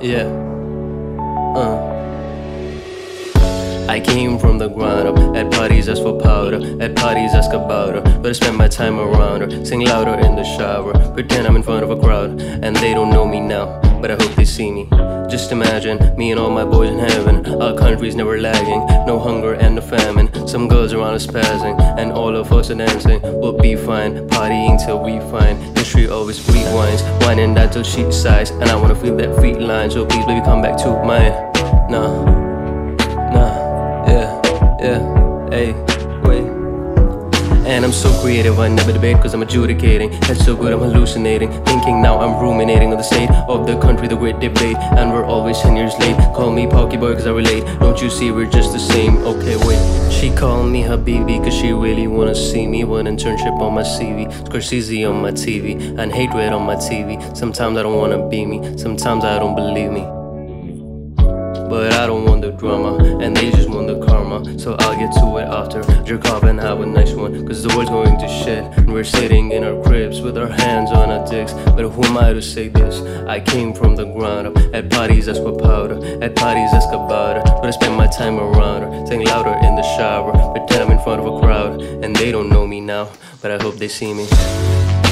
Yeah. I came from the ground up, at parties ask for powder, at parties ask about her, but I spend my time around her, sing louder in the shower, pretend I'm in front of a crowd, and they don't know me now, but I hope they see me. Just imagine, me and all my boys in heaven, our country's never lagging, no hunger and no famine, some girls around us passing, and all of us are dancing, we'll be fine, partying till we find, history always rewinds, wine and dine till she sighs, and I wanna feel that feet line, so please baby come back to mine, nah. Yeah, hey, wait. And I'm so creative, I never debate, cause I'm adjudicating. That's so good, I'm hallucinating, thinking now I'm ruminating on the state of the country, the great debate. And we're always 10 years late, call me Pocky Boy cause I relate. Don't you see, we're just the same, okay wait. She called me Habibi cause she really wanna see me. One internship on my CV, Scorsese on my TV, and hate red on my TV. Sometimes I don't wanna be me, sometimes I don't believe me. But I don't want the drama, and they just want the karma, so I'll get to it after. Jerk off and have a nice one, cause the world's going to shit, and we're sitting in our cribs with our hands on our dicks. But who am I to say this? I came from the ground up, at parties ask for powder, at parties ask about her, but I spend my time around her, sing louder in the shower, pretend I'm in front of a crowd, and they don't know me now, but I hope they see me.